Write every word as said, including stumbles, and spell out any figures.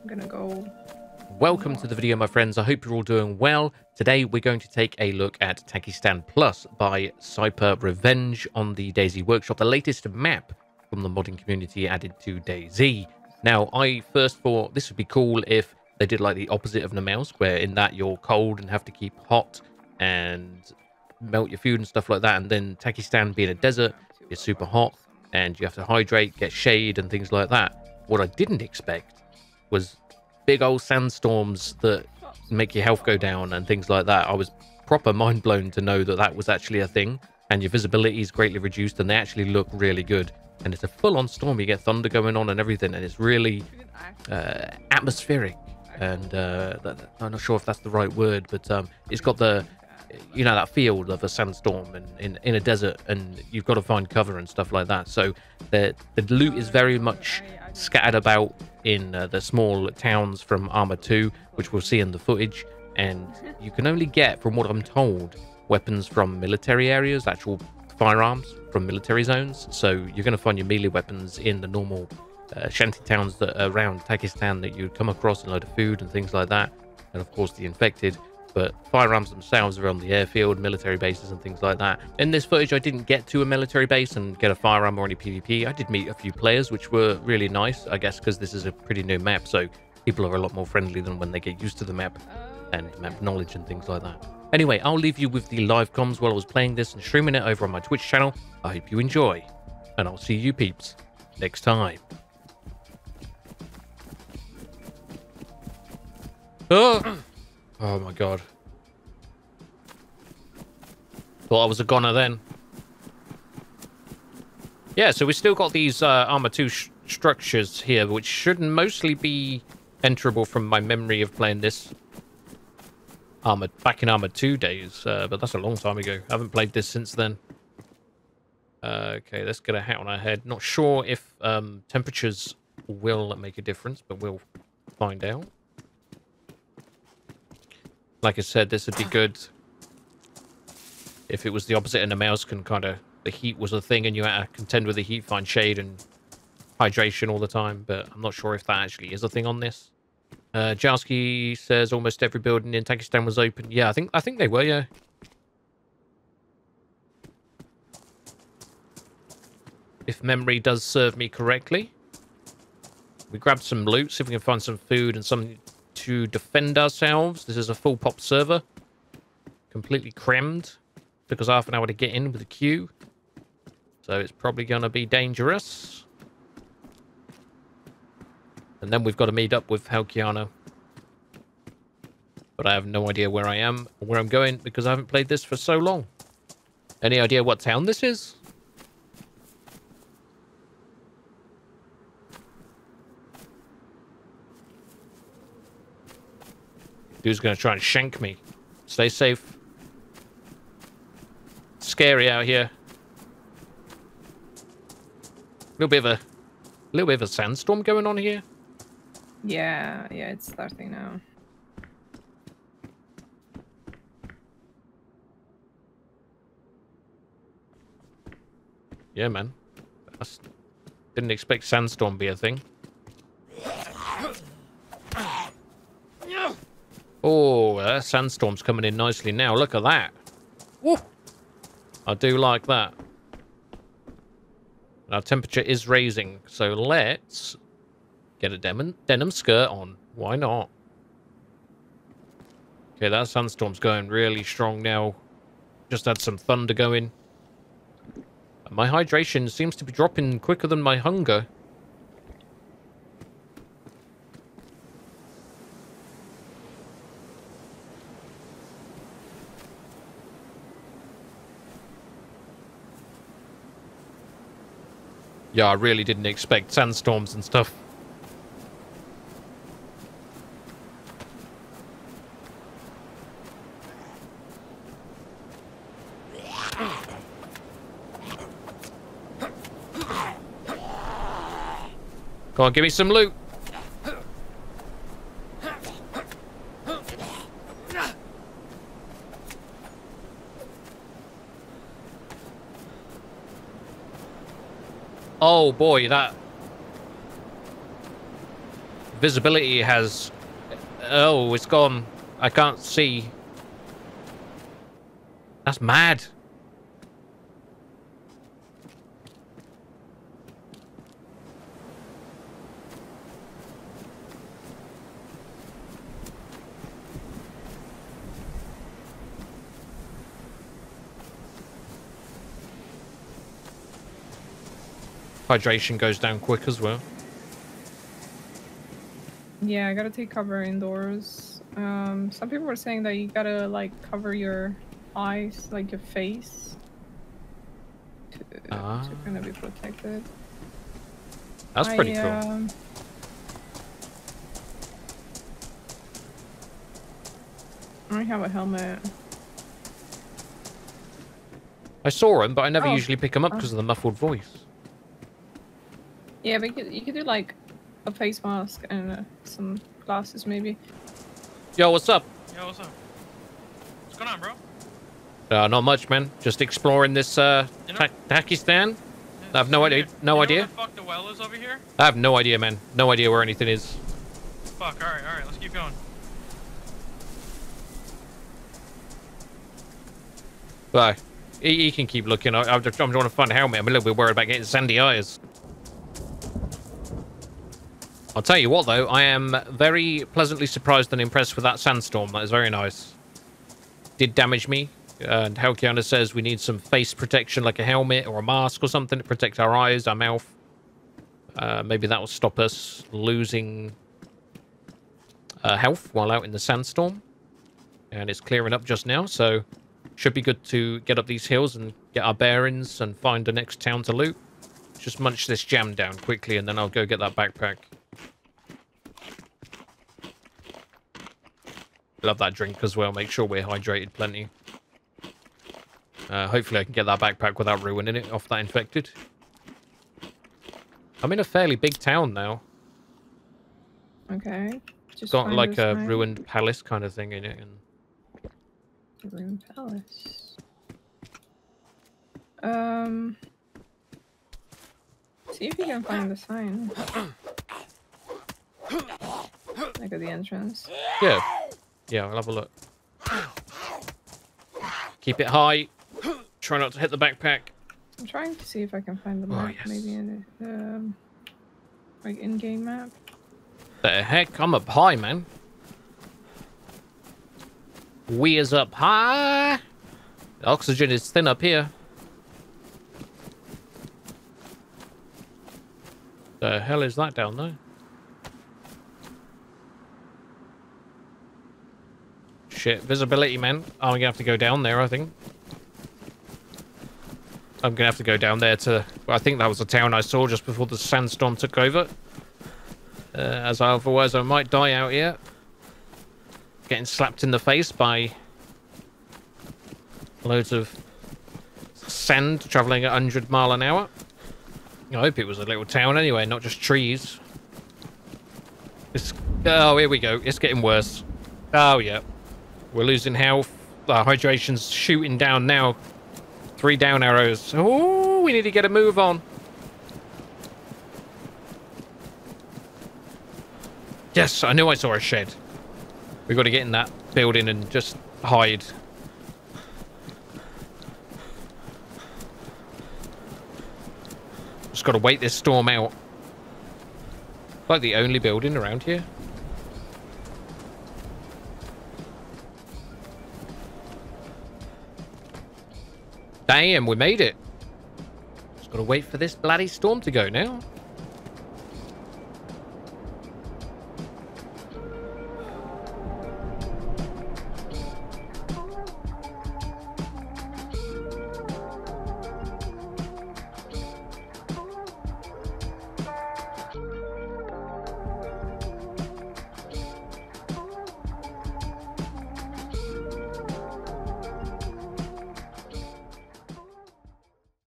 I'm gonna go. Welcome to the video, my friends. I hope you're all doing well. Today we're going to take a look at Takistan Plus by CypeRevenge on the DayZ Workshop, the latest map from the modding community added to DayZ. Now, I first thought this would be cool if they did like the opposite of Namalsk, where in that you're cold and have to keep hot and melt your food and stuff like that, and then Takistan being a desert, it's super hot and you have to hydrate, get shade and things like that. What I didn't expect was big old sandstorms that make your health go down and things like that. I was proper mind blown to know that that was actually a thing, and your visibility is greatly reduced, and they actually look really good. And it's a full-on storm, you get thunder going on and everything, and it's really uh, atmospheric, and uh, that, I'm not sure if that's the right word, but um, it's got the, you know, that field of a sandstorm and in, in a desert, and you've got to find cover and stuff like that. So the, the loot is very much scattered about in uh, the small towns from Arma two, which we'll see in the footage, and you can only get, from what I'm told, weapons from military areas, actual firearms from military zones. So you're going to find your melee weapons in the normal uh, shanty towns that are around Takistan that you'd come across, and a load of food and things like that, and of course the infected. But firearms themselves are on the airfield, military bases and things like that. In this footage, I didn't get to a military base and get a firearm or any PvP. I did meet a few players, which were really nice, I guess, because this is a pretty new map, so people are a lot more friendly than when they get used to the map and map knowledge and things like that. Anyway, I'll leave you with the live comms while I was playing this and streaming it over on my Twitch channel. I hope you enjoy, and I'll see you peeps next time. Oh! Oh my god. Thought I was a goner then. Yeah, so we still got these uh, Arma two sh structures here, which should mostly be enterable from my memory of playing this Arma back in Arma two days, uh, but that's a long time ago. I haven't played this since then. Uh, okay, let's get a hat on our head. Not sure if um, temperatures will make a difference, but we'll find out. Like I said, this would be good if it was the opposite and the mouse can kind of... The heat was a thing and you had to contend with the heat, find shade and hydration all the time. But I'm not sure if that actually is a thing on this. Uh, Jarski says almost every building in Takistan was open. Yeah, I think I think they were, yeah. If memory does serve me correctly. We grabbed some loot, see if we can find some food and something to defend ourselves. This is a full pop server, completely crammed. Took us half an hour to get in with a queue, so it's probably gonna be dangerous. And then we've got to meet up with Helkiana, but I have no idea where I am or where I'm going because I haven't played this for so long. Any idea what town this is? Dude's gonna try and shank me. Stay safe. Scary out here. Little bit of a, little bit of a sandstorm going on here. Yeah, yeah, it's starting now. Yeah, man. I didn't expect sandstorm to be a thing. Oh, that sandstorm's coming in nicely now. Look at that. Woo. I do like that. Our temperature is raising, so let's get a denim, denim skirt on. Why not? Okay, that sandstorm's going really strong now. Just had some thunder going. My hydration seems to be dropping quicker than my hunger. Yeah, I really didn't expect sandstorms and stuff. Come on, give me some loot. Oh boy, that visibility has... Oh, it's gone. I can't see. That's mad. Hydration goes down quick as well. Yeah, I gotta take cover indoors. Um, some people were saying that you gotta like cover your eyes, like your face, to, ah. to kind of be protected. That's I, pretty cool. Um, I have a helmet. I saw him, but I never oh. usually pick him up because oh. of the muffled voice. Yeah, but you could, you could do like a face mask and uh, some glasses maybe. Yo, what's up? Yo, what's up? What's going on, bro? Uh, not much, man. Just exploring this uh, you know, Takistan. I have no idea. No you know idea. Where the fuck the well is over here? I have no idea, man. No idea where anything is. Fuck. All right, all right. Let's keep going. Bye. You can keep looking. I, I'm just, I'm trying to find a helmet. I'm a little bit worried about getting sandy eyes. I'll tell you what, though, I am very pleasantly surprised and impressed with that sandstorm. That is very nice. Did damage me. And Helkiana says we need some face protection, like a helmet or a mask or something to protect our eyes, our mouth. Uh, maybe that will stop us losing uh, health while out in the sandstorm. And it's clearing up just now, so should be good to get up these hills and get our bearings and find the next town to loot. Just munch this jam down quickly, and then I'll go get that backpack. Love that drink as well. Make sure we're hydrated plenty. Uh, hopefully I can get that backpack without ruining it off that infected. I'm in a fairly big town now. Okay. Just got like a mind. ruined palace kind of thing in it. And... Ruined palace. Um. See if you can find the sign. Like at the entrance. Yeah. Yeah, I'll have a look. Keep it high. Try not to hit the backpack. I'm trying to see if I can find the map, oh, yes. maybe in the um, like in-game map. The heck, I'm up high, man. We is up high. The oxygen is thin up here. The hell is that down there? Shit, visibility, man. I'm gonna have to go down there, I think. I'm gonna have to go down there to... I think that was the town I saw just before the sandstorm took over. Uh, as I, otherwise, I might die out here. Getting slapped in the face by... loads of... sand traveling at a hundred mile an hour. I hope it was a little town anyway, not just trees. It's... Oh, here we go. It's getting worse. Oh, yeah. We're losing health. Our hydration's shooting down now. Three down arrows. Oh, we need to get a move on. Yes, I knew I saw a shed. We've got to get in that building and just hide. Just got to wait this storm out. Like the only building around here. Damn, we made it. Just gotta wait for this bloody storm to go now.